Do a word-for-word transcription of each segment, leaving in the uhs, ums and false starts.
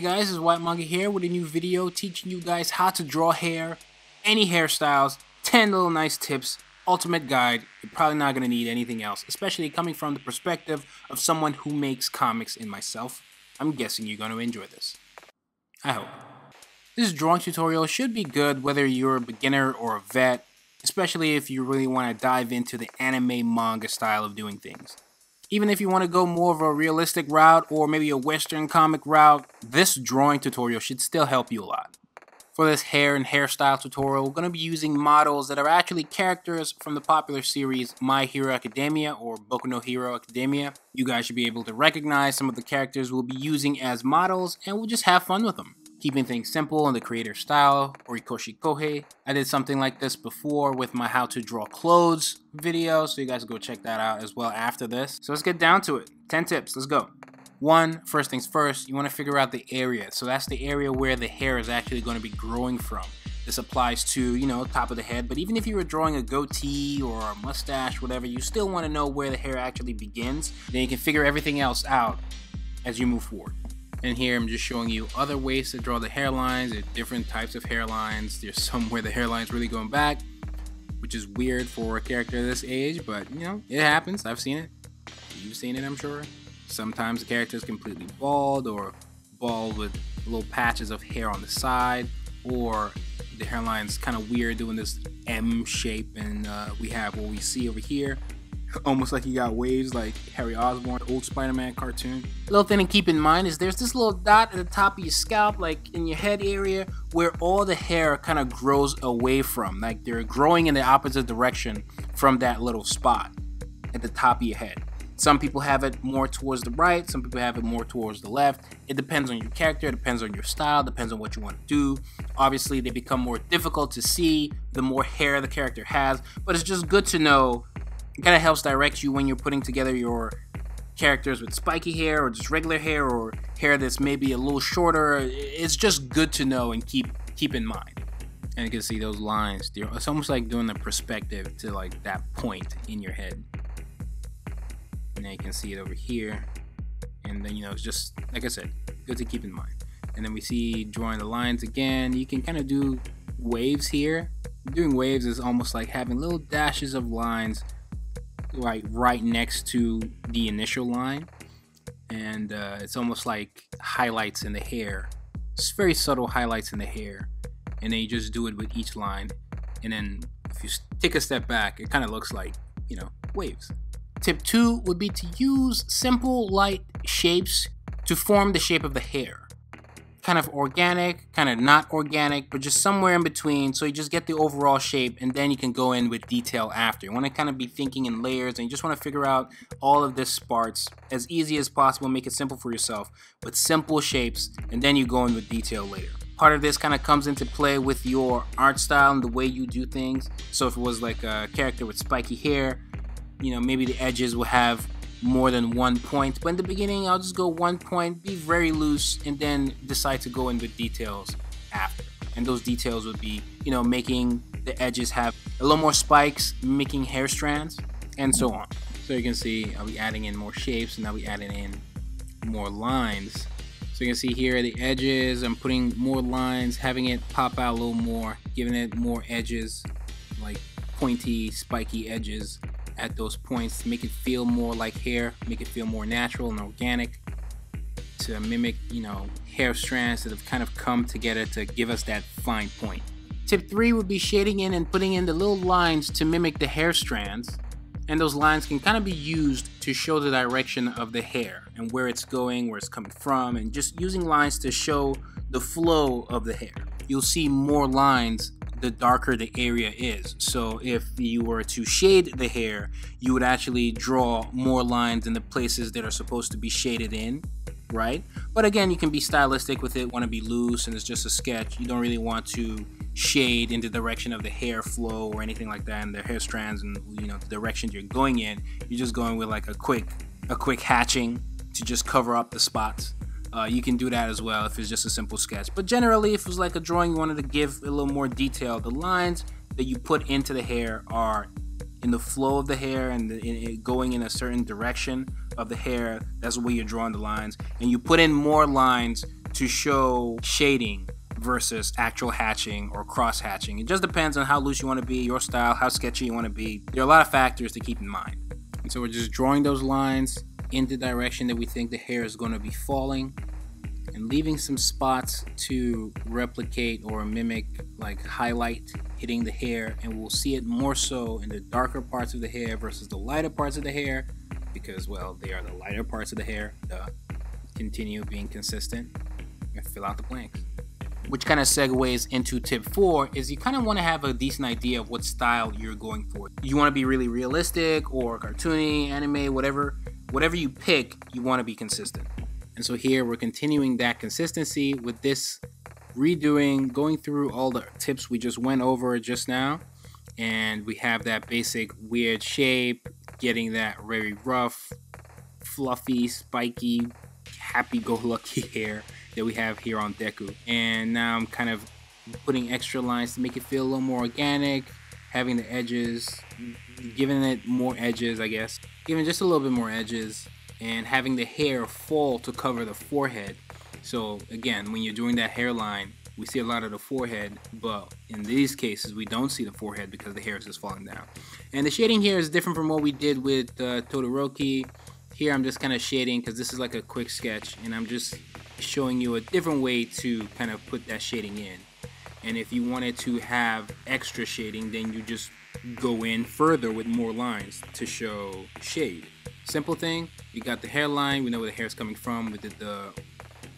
Hey guys, it's White Manga here with a new video teaching you guys how to draw hair, any hairstyles, ten little nice tips, ultimate guide. You're probably not going to need anything else, especially coming from the perspective of someone who makes comics and myself. I'm guessing you're going to enjoy this. I hope. This drawing tutorial should be good whether you're a beginner or a vet, especially if you really want to dive into the anime manga style of doing things. Even if you want to go more of a realistic route or maybe a Western comic route, this drawing tutorial should still help you a lot. For this hair and hairstyle tutorial, we're going to be using models that are actually characters from the popular series My Hero Academia or Boku no Hero Academia. You guys should be able to recognize some of the characters we'll be using as models, and we'll just have fun with them. Keeping things simple in the creator style, Horikoshi Kohei. I did something like this before with my how to draw clothes video, so you guys go check that out as well after this. So let's get down to it. ten tips, let's go. One, first things first, you want to figure out the area. So that's the area where the hair is actually going to be growing from. This applies to, you know, top of the head, but even if you were drawing a goatee or a mustache, whatever, you still want to know where the hair actually begins. Then you can figure everything else out as you move forward. And here I'm just showing you other ways to draw the hairlines. There are different types of hairlines. There's some where the hairline's really going back, which is weird for a character this age, but you know, it happens. I've seen it. You've seen it, I'm sure. Sometimes the character is completely bald or bald with little patches of hair on the side, or the hairline's kind of weird doing this M shape, and uh, we have what we see over here. Almost like you got waves like Harry Osborn, old Spider-Man cartoon. Little thing to keep in mind is there's this little dot at the top of your scalp, like in your head area, where all the hair kind of grows away from. Like they're growing in the opposite direction from that little spot at the top of your head. Some people have it more towards the right, some people have it more towards the left. It depends on your character, it depends on your style, depends on what you want to do. Obviously, they become more difficult to see the more hair the character has, but it's just good to know. It kind of helps direct you when you're putting together your characters with spiky hair or just regular hair or hair that's maybe a little shorter. It's just good to know and keep keep in mind. And you can see those lines. It's almost like doing the perspective to like that point in your head. And then you can see it over here. And then, you know, it's just, like I said, good to keep in mind. And then we see drawing the lines again. You can kind of do waves here. Doing waves is almost like having little dashes of lines like right next to the initial line, and uh, it's almost like highlights in the hair. It's very subtle highlights in the hair, and then you just do it with each line. And then if you take a step back, it kind of looks like, you know, waves. Tip two would be to use simple light shapes to form the shape of the hair. Kind of organic, kind of not organic, but just somewhere in between, so you just get the overall shape, and then you can go in with detail after. You want to kind of be thinking in layers, and you just want to figure out all of this parts as easy as possible, make it simple for yourself, with simple shapes, and then you go in with detail later. Part of this kind of comes into play with your art style and the way you do things. So if it was like a character with spiky hair, you know, maybe the edges will have more than one point, but in the beginning I'll just go one point, be very loose, and then decide to go in with details after. And those details would be, you know, making the edges have a little more spikes, making hair strands, and so on. So you can see I'll be adding in more shapes, and now we adding in more lines. So you can see here at the edges, I'm putting more lines, having it pop out a little more, giving it more edges, like pointy, spiky edges at those points to make it feel more like hair, make it feel more natural and organic, to mimic, you know, hair strands that have kind of come together to give us that fine point. Tip three would be shading in and putting in the little lines to mimic the hair strands, and those lines can kind of be used to show the direction of the hair and where it's going, where it's coming from, and just using lines to show the flow of the hair. You'll see more lines the darker the area is. So if you were to shade the hair, you would actually draw more lines in the places that are supposed to be shaded in, right? But again, you can be stylistic with it, want to be loose, and it's just a sketch. You don't really want to shade in the direction of the hair flow or anything like that, and the hair strands, and you know, the direction you're going in. You're just going with like a quick a quick hatching to just cover up the spots. Uh, you can do that as well if it's just a simple sketch. But generally, if it was like a drawing you wanted to give a little more detail, the lines that you put into the hair are in the flow of the hair and the, in, in going in a certain direction of the hair. That's the way you're drawing the lines. And you put in more lines to show shading versus actual hatching or cross hatching. It just depends on how loose you want to be, your style, how sketchy you want to be. There are a lot of factors to keep in mind. And so we're just drawing those lines in the direction that we think the hair is going to be falling, and leaving some spots to replicate or mimic, like highlight hitting the hair. And we'll see it more so in the darker parts of the hair versus the lighter parts of the hair, because, well, they are the lighter parts of the hair. Duh. Continue being consistent and fill out the blanks. Which kind of segues into tip four, is you kind of want to have a decent idea of what style you're going for. You want to be really realistic or cartoony, anime, whatever. Whatever you pick, you want to be consistent. And so here we're continuing that consistency with this redoing, going through all the tips we just went over just now. And we have that basic weird shape, getting that very rough, fluffy, spiky, happy-go-lucky hair that we have here on Deku. And now I'm kind of putting extra lines to make it feel a little more organic, having the edges, giving it more edges, I guess, giving just a little bit more edges, and having the hair fall to cover the forehead. So again, when you're doing that hairline, we see a lot of the forehead, but in these cases we don't see the forehead because the hair is just falling down. And the shading here is different from what we did with uh, Todoroki. Here I'm just kind of shading because this is like a quick sketch, and I'm just showing you a different way to kind of put that shading in. And if you wanted to have extra shading, then you just go in further with more lines to show shade. Simple thing, we got the hairline, we know where the hair is coming from, we did the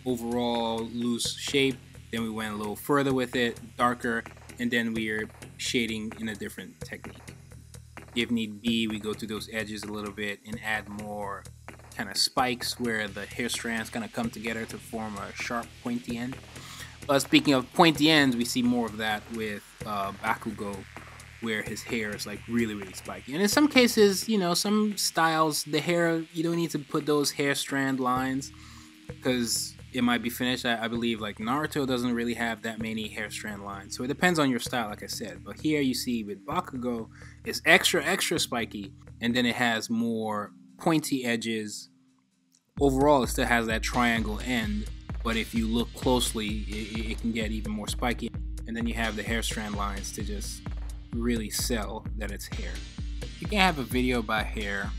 overall loose shape, then we went a little further with it, darker, and then we are shading in a different technique. If need be, we go through those edges a little bit and add more kind of spikes where the hair strands kind of come together to form a sharp pointy end. But speaking of pointy ends, we see more of that with uh, Bakugou, where his hair is like really, really spiky. And in some cases, you know, some styles, the hair, you don't need to put those hair strand lines because it might be finished. I, I believe like Naruto doesn't really have that many hair strand lines. So it depends on your style, like I said. But here you see with Bakugou, it's extra, extra spiky. And then it has more pointy edges. Overall, it still has that triangle end. But if you look closely, it, it can get even more spiky. And then you have the hair strand lines to just really sell that it's hair. You can have a video about hair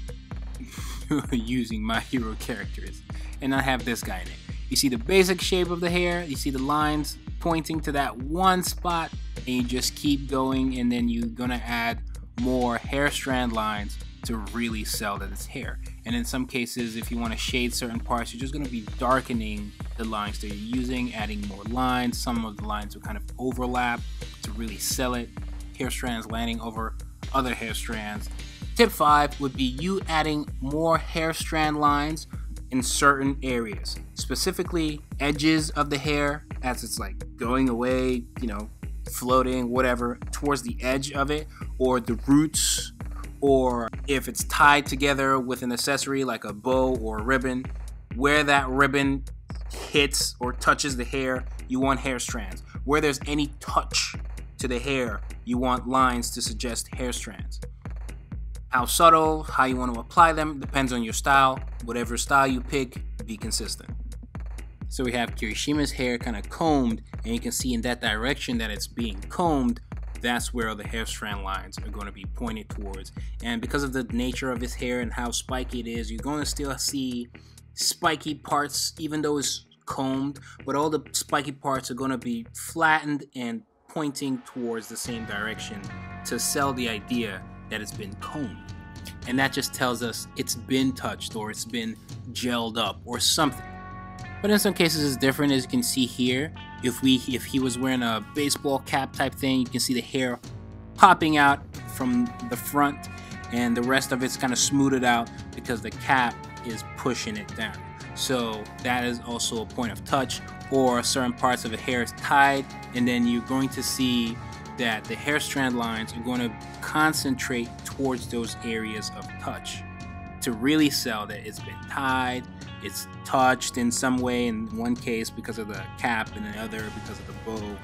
using My Hero characters and not have this guy in it. You see the basic shape of the hair, you see the lines pointing to that one spot, and you just keep going, and then you're gonna add more hair strand lines to really sell that it's hair. And in some cases, if you want to shade certain parts, you're just going to be darkening the lines that you're using, adding more lines. Some of the lines will kind of overlap to really sell it. Hair strands landing over other hair strands. Tip five would be you adding more hair strand lines in certain areas, specifically edges of the hair as it's like going away, you know, floating, whatever, towards the edge of it, or the roots, or if it's tied together with an accessory like a bow or a ribbon, where that ribbon hits or touches the hair, you want hair strands. Where there's any touch to the hair, you want lines to suggest hair strands. How subtle, how you want to apply them, depends on your style. Whatever style you pick, be consistent. So we have Kirishima's hair kind of combed, and you can see in that direction that it's being combed, that's where the hair strand lines are going to be pointed towards. And because of the nature of his hair and how spiky it is, you're going to still see spiky parts, even though it's combed, but all the spiky parts are going to be flattened and pointing towards the same direction to sell the idea that it's been combed. And that just tells us it's been touched or it's been gelled up or something. But in some cases it's different, as you can see here. If we if he was wearing a baseball cap type thing, you can see the hair popping out from the front and the rest of it's kind of smoothed out because the cap is pushing it down. So that is also a point of touch. Or certain parts of the hair is tied, and then you're going to see that the hair strand lines are going to concentrate towards those areas of touch to really sell that it's been tied, it's touched in some way, in one case because of the cap and the other because of the bow,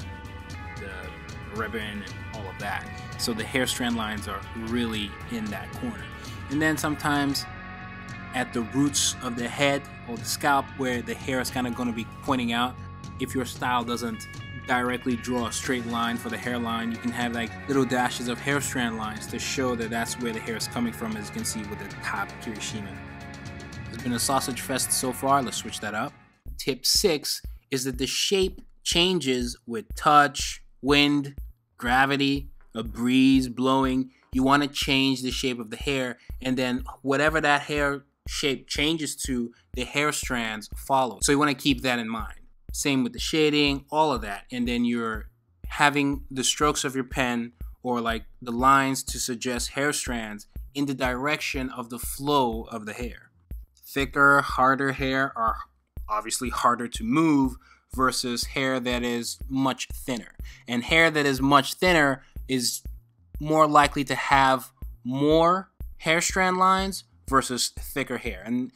the ribbon, and all of that. So the hair strand lines are really in that corner. And then sometimes at the roots of the head or the scalp where the hair is kind of going to be pointing out. If your style doesn't directly draw a straight line for the hairline, you can have like little dashes of hair strand lines to show that that's where the hair is coming from, as you can see with the top Kirishima. It's been a sausage fest so far. Let's switch that up. Tip six is that the shape changes with touch, wind, gravity, a breeze blowing. You want to change the shape of the hair, and then whatever that hair shape changes to, the hair strands follow. So you want to keep that in mind. Same with the shading, all of that. And then you're having the strokes of your pen or like the lines to suggest hair strands in the direction of the flow of the hair. Thicker, harder hair are obviously harder to move versus hair that is much thinner. And hair that is much thinner is more likely to have more hair strand lines versus thicker hair. And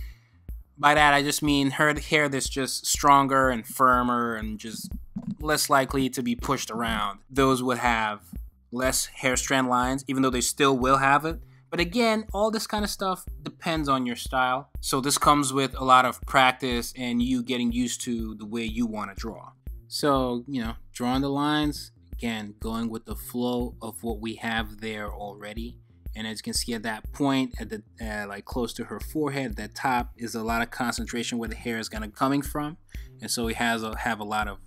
by that, I just mean her hair that's just stronger and firmer and just less likely to be pushed around. Those would have less hair strand lines, even though they still will have it. But again, all this kind of stuff depends on your style. So this comes with a lot of practice and you getting used to the way you want to draw. So, you know, drawing the lines, again, going with the flow of what we have there already. And as you can see at that point, at the uh, like close to her forehead, that top is a lot of concentration where the hair is gonna coming from, and so it has a, have a lot of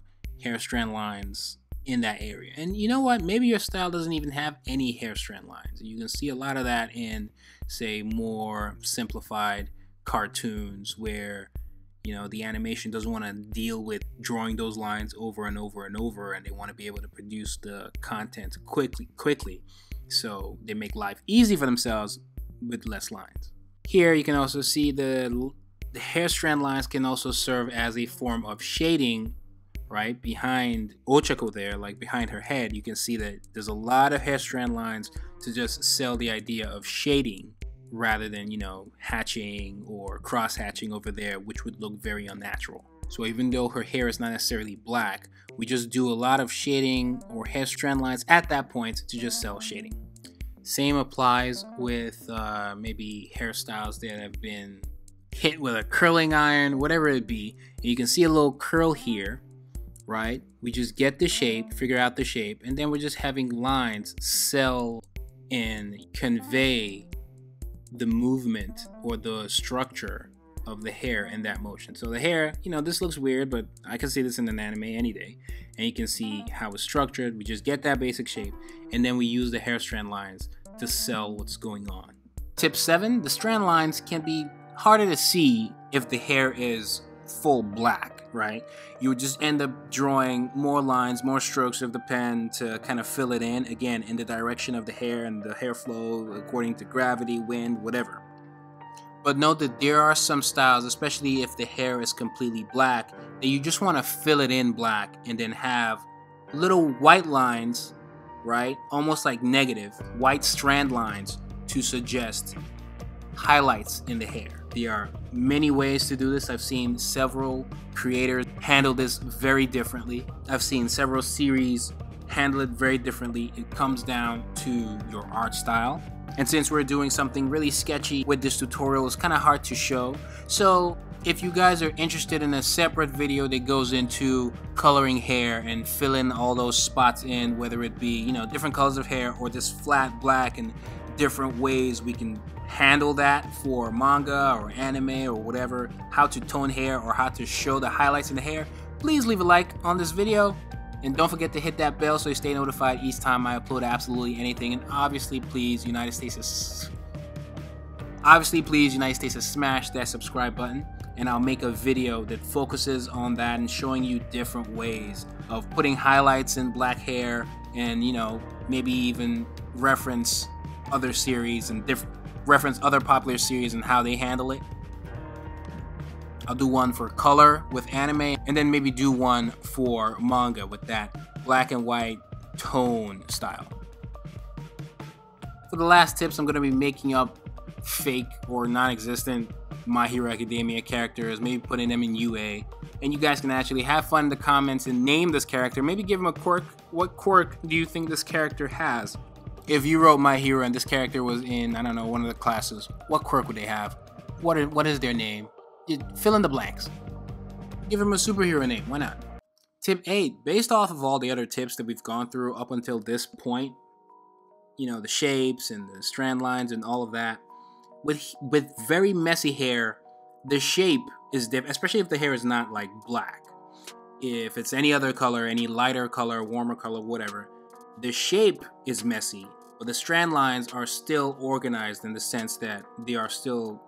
hair strand lines in that area. And you know what? Maybe your style doesn't even have any hair strand lines. You can see a lot of that in, say, more simplified cartoons where, you know, the animation doesn't want to deal with drawing those lines over and over and over, and they want to be able to produce the content quickly, quickly. So they make life easy for themselves with less lines. Here you can also see the, the hair strand lines can also serve as a form of shading, right? Behind Ochako there, like behind her head, you can see that there's a lot of hair strand lines to just sell the idea of shading rather than, you know, hatching or cross hatching over there, which would look very unnatural. So even though her hair is not necessarily black, we just do a lot of shading or hair strand lines at that point to just sell shading. Same applies with uh, maybe hairstyles that have been hit with a curling iron, whatever it be. And you can see a little curl here, right? We just get the shape, figure out the shape, and then we're just having lines sell and convey the movement or the structure of the hair in that motion. So the hair, you know, this looks weird, but I can see this in an anime any day. And you can see how it's structured. We just get that basic shape, and then we use the hair strand lines to sell what's going on. Tip seven, the strand lines can be harder to see if the hair is full black, right? You would just end up drawing more lines, more strokes of the pen to kind of fill it in, again, in the direction of the hair and the hair flow according to gravity, wind, whatever. But note that there are some styles, especially if the hair is completely black, that you just want to fill it in black and then have little white lines, right? Almost like negative, white strand lines to suggest highlights in the hair. There are many ways to do this. I've seen several creators handle this very differently. I've seen several series handle it very differently. It comes down to your art style. And since we're doing something really sketchy with this tutorial, it's kind of hard to show. So if you guys are interested in a separate video that goes into coloring hair and filling all those spots in, whether it be, you know, different colors of hair or just flat black and different ways we can handle that for manga or anime or whatever, how to tone hair or how to show the highlights in the hair, please leave a like on this video. And don't forget to hit that bell so you stay notified each time I upload absolutely anything. And obviously, please, United States is... Obviously, please, United States is smash that subscribe button. And I'll make a video that focuses on that and showing you different ways of putting highlights in black hair. And, you know, maybe even reference other series and diff reference other popular series and how they handle it. I'll do one for color with anime, and then maybe do one for manga with that black and white tone style. For the last tips, I'm going to be making up fake or non-existent My Hero Academia characters, maybe putting them in U A. And you guys can actually have fun in the comments and name this character. Maybe give him a quirk. What quirk do you think this character has? If you wrote My Hero and this character was in, I don't know, one of the classes, what quirk would they have? what are, what is their name? You fill in the blanks. Give them a superhero name, why not? Tip eight, based off of all the other tips that we've gone through up until this point, you know, the shapes and the strand lines and all of that, with with very messy hair, the shape is different, especially if the hair is not like black. If it's any other color, any lighter color, warmer color, whatever, the shape is messy, but the strand lines are still organized in the sense that they are still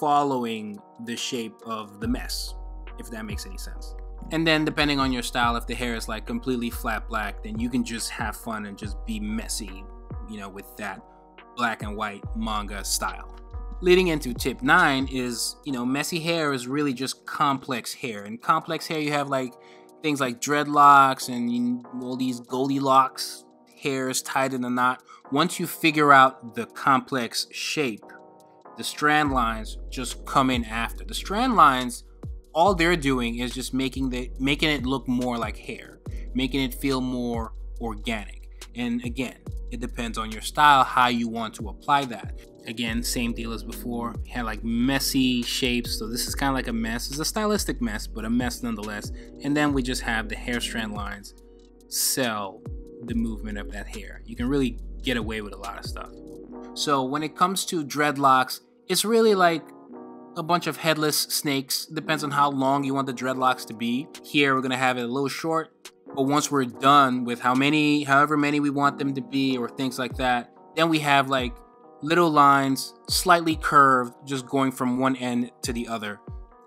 following the shape of the mess, if that makes any sense. And then depending on your style, if the hair is like completely flat black, then you can just have fun and just be messy, you know, with that black and white manga style. Leading into tip nine is, you know, messy hair is really just complex hair. And complex hair, you have like things like dreadlocks and all these Goldilocks hairs tied in a knot. Once you figure out the complex shape, the strand lines just come in after. The strand lines, all they're doing is just making the making it look more like hair, making it feel more organic. And again, it depends on your style, how you want to apply that. Again, same deal as before. You had like messy shapes, so this is kind of like a mess. It's a stylistic mess, but a mess nonetheless. And then we just have the hair strand lines sell the movement of that hair. You can really get away with a lot of stuff. So when it comes to dreadlocks, it's really like a bunch of headless snakes. Depends on how long you want the dreadlocks to be. Here we're gonna have it a little short, but once we're done with how many, however many we want them to be or things like that, then we have like little lines, slightly curved, just going from one end to the other.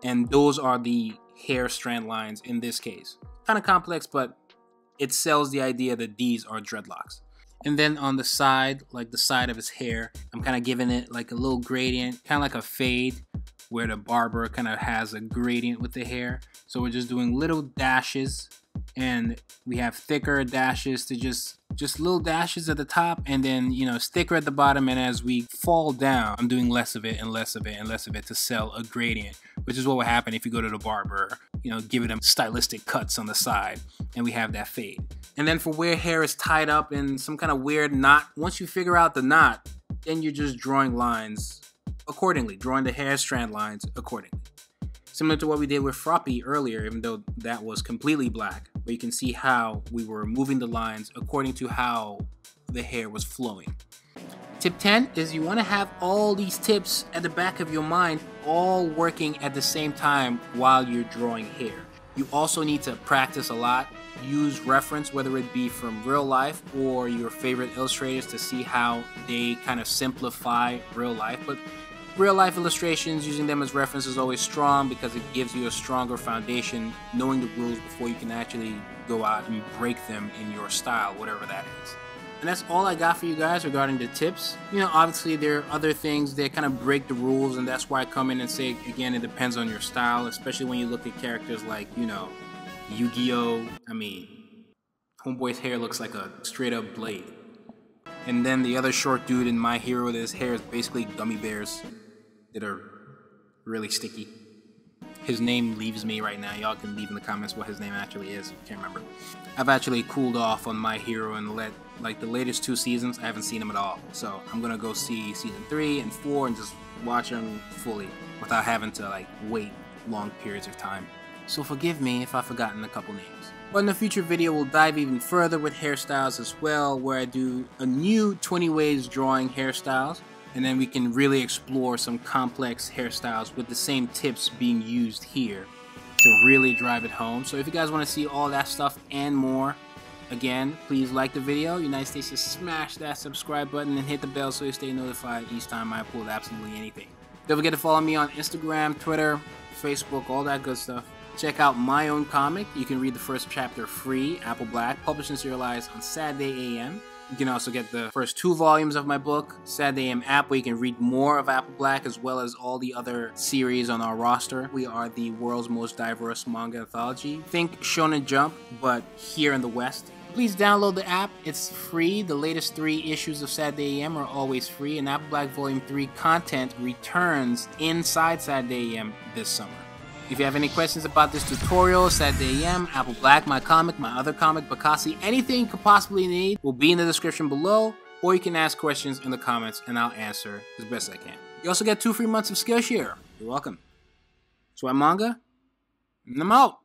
And those are the hair strand lines in this case. Kind of complex, but it sells the idea that these are dreadlocks. And then on the side, like the side of his hair, I'm kind of giving it like a little gradient, kind of like a fade, where the barber kind of has a gradient with the hair. So we're just doing little dashes, and we have thicker dashes to just just little dashes at the top, and then, you know, thicker at the bottom. And as we fall down, I'm doing less of it and less of it and less of it to sell a gradient, which is what would happen if you go to the barber, you know, give it them stylistic cuts on the side, and we have that fade. And then for where hair is tied up in some kind of weird knot, once you figure out the knot, then you're just drawing lines accordingly, drawing the hair strand lines accordingly. Similar to what we did with Froppy earlier, even though that was completely black, but you can see how we were moving the lines according to how the hair was flowing. Tip ten is you want to have all these tips at the back of your mind, all working at the same time while you're drawing hair. You also need to practice a lot, use reference, whether it be from real life or your favorite illustrators, to see how they kind of simplify real life. But real life illustrations, using them as reference is always strong because it gives you a stronger foundation, knowing the rules before you can actually go out and break them in your style, whatever that is. And that's all I got for you guys regarding the tips. You know, obviously there are other things that kind of break the rules, and that's why I come in and say, again, it depends on your style, especially when you look at characters like, you know, Yu-Gi-Oh! I mean, homeboy's hair looks like a straight up blade. And then the other short dude in My Hero, his hair is basically gummy bears that are really sticky. His name leaves me right now. Y'all can leave in the comments what his name actually is. Can't remember. I've actually cooled off on My Hero and let like the latest two seasons. I haven't seen them at all. So I'm gonna go see season three and four and just watch them fully without having to like wait long periods of time. So forgive me if I've forgotten a couple names. But in the future video, we'll dive even further with hairstyles as well, where I do a new twenty ways drawing hairstyles. And then we can really explore some complex hairstyles with the same tips being used here to really drive it home. So if you guys want to see all that stuff and more, again, please like the video. United States, just smash that subscribe button and hit the bell so you stay notified each time I upload absolutely anything. Don't forget to follow me on Instagram, Twitter, Facebook, all that good stuff. Check out my own comic. You can read the first chapter free, Apple Black, published and serialized on Saturday A M. You can also get the first two volumes of my book, Saturday A M app, where you can read more of Apple Black as well as all the other series on our roster. We are the world's most diverse manga anthology. Think Shonen Jump, but here in the West. Please download the app. It's free. The latest three issues of Saturday A M are always free, and Apple Black Volume three content returns inside Saturday A M this summer. If you have any questions about this tutorial, Saturday A M, Apple Black, my comic, my other comic, Bacassi, anything you could possibly need will be in the description below, or you can ask questions in the comments and I'll answer as best I can. You also get two free months of Skillshare. You're welcome. So, White Manga, and I'm out.